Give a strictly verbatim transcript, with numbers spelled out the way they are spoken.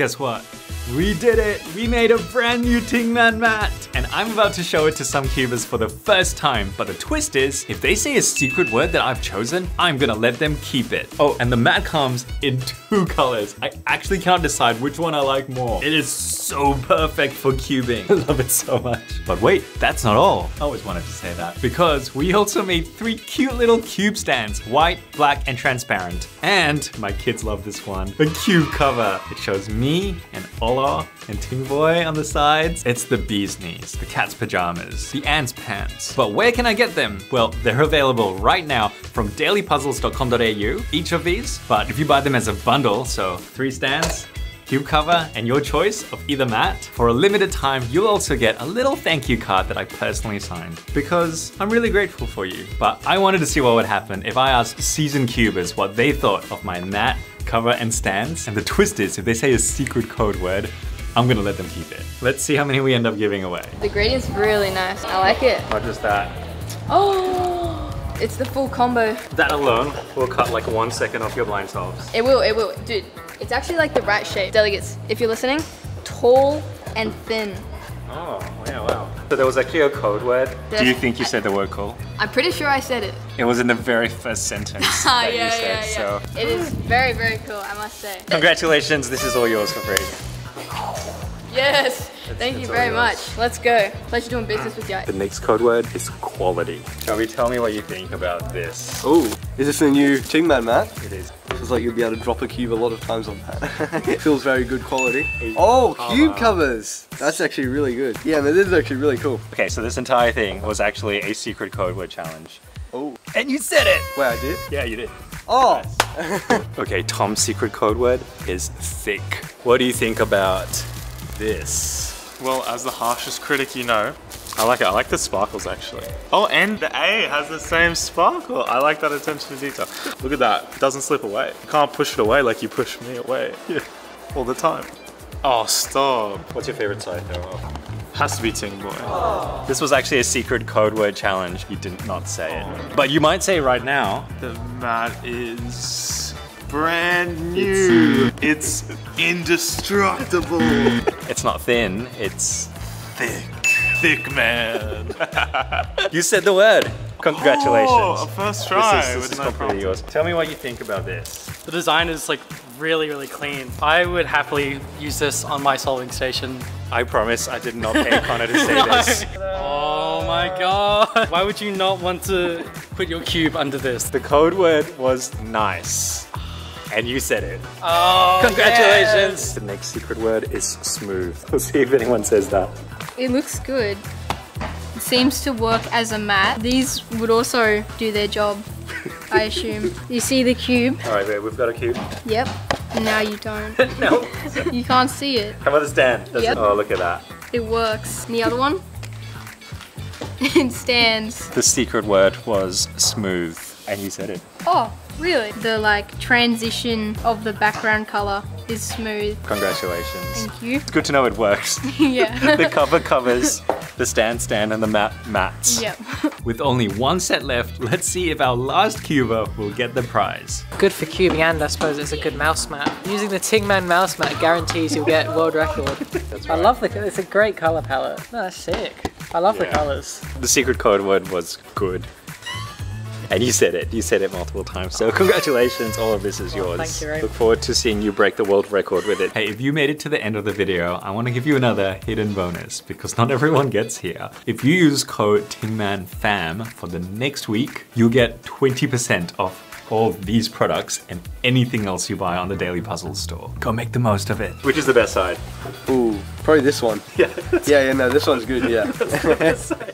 Guess what? We did it! We made a brand new Tingman mat! And I'm about to show it to some cubers for the first time, but the twist is, if they say a secret word that I've chosen, I'm gonna let them keep it. Oh, and the mat comes in two colors. I actually can't decide which one I like more. It is so perfect for cubing. I love it so much. But wait, that's not all. I always wanted to say that. Because we also made three cute little cube stands, white, black, and transparent. And my kids love this one, the cube cover. It shows me and Ola and Tingboy on the sides. It's the bee's knees, the cat's pajamas, the ant's pants. But where can I get them? Well, they're available right now from daily puzzles dot com dot A U, each of these. But if you buy them as a bundle, so three stands, cube cover, and your choice of either mat, for a limited time, you'll also get a little thank you card that I personally signed, because I'm really grateful for you. But I wanted to see what would happen if I asked seasoned cubers what they thought of my mat, cover, and stands. And the twist is, if they say a secret code word, I'm gonna let them keep it. Let's see how many we end up giving away. The gradient's really nice. I like it. Not just that. Oh! It's the full combo. That alone will cut like one second off your blind solves. It will, it will. Dude, it's actually like the right shape. Delegates, if you're listening, tall and thin. Oh, yeah, wow. So there was actually a code word. There's, Do you think you I, said the word cool? I'm pretty sure I said it. It was in the very first sentence that yeah, you said, yeah, yeah. so. It is very, very cool, I must say. Congratulations, this is all yours for free. Yes. It's, Thank it's you very much. Let's go. Pleasure doing business with you. The next code word is quality. Toby, tell me what you think about this. Oh, is this a new Tingman mat? It is. Feels like you'll be able to drop a cube a lot of times on that. It feels very good quality. Oh, cube covers. That's actually really good. Yeah, but this is actually really cool. Okay, so this entire thing was actually a secret code word challenge. Oh. And you said it! Wait, I did? Yeah, you did. Oh! Nice. Okay, Tom's secret code word is thick. What do you think about this? Well, as the harshest critic, you know. I like it, I like the sparkles actually. Oh, and the A has the same sparkle. I like that attention to detail. Look at that, it doesn't slip away. You can't push it away like you push me away. Yeah, all the time. Oh, stop. What's your favorite side though? Has to be Tingboy. Oh. This was actually a secret code word challenge. You did not say oh. it. But you might say right now. The mat is brand new. It's, it's indestructible. It's not thin, it's thick. Thick man. You said the word. Congratulations. Oh, a first try. This is, this is no completely yours. Tell me what you think about this. The design is like really, really clean. I would happily use this on my solving station. I promise I did not pay Connor to say no. this. Oh my god. Why would you not want to put your cube under this? The code word was nice. And you said it. Oh, congratulations. Yes. The next secret word is smooth. We'll see if anyone says that. It looks good. It seems to work as a mat. These would also do their job, I assume. You see the cube? All right, wait, we've got a cube. Yep. Now you don't. No. You can't see it. How about the stand? Yep. Oh, look at that. It works. And the other one? It stands. The secret word was smooth. And you said it. Oh. Really? The like transition of the background color is smooth. Congratulations. Thank you. It's good to know it works. Yeah. The cover covers the stand stand and the mat mats. Yep. With only one set left, let's see if our last cuber will get the prize. Good for cubing, and I suppose it's a good mouse mat. Using the Tingman mouse mat guarantees you'll get world record. That's right. I love the, it's a great color palette. No, that's sick. I love yeah. the colors. The secret code word was good. And you said it, you said it multiple times. So congratulations, all of this is yours. Thank you very much. Look forward to seeing you break the world record with it. Hey, if you made it to the end of the video, I wanna give you another hidden bonus because not everyone gets here. If you use code TINGMANFAM for the next week, you'll get twenty percent off all of these products and anything else you buy on the Daily Puzzle store. Go make the most of it. Which is the best side? Ooh, probably this one. Yeah. Yeah, yeah, no, this one's good, yeah. That's the best side.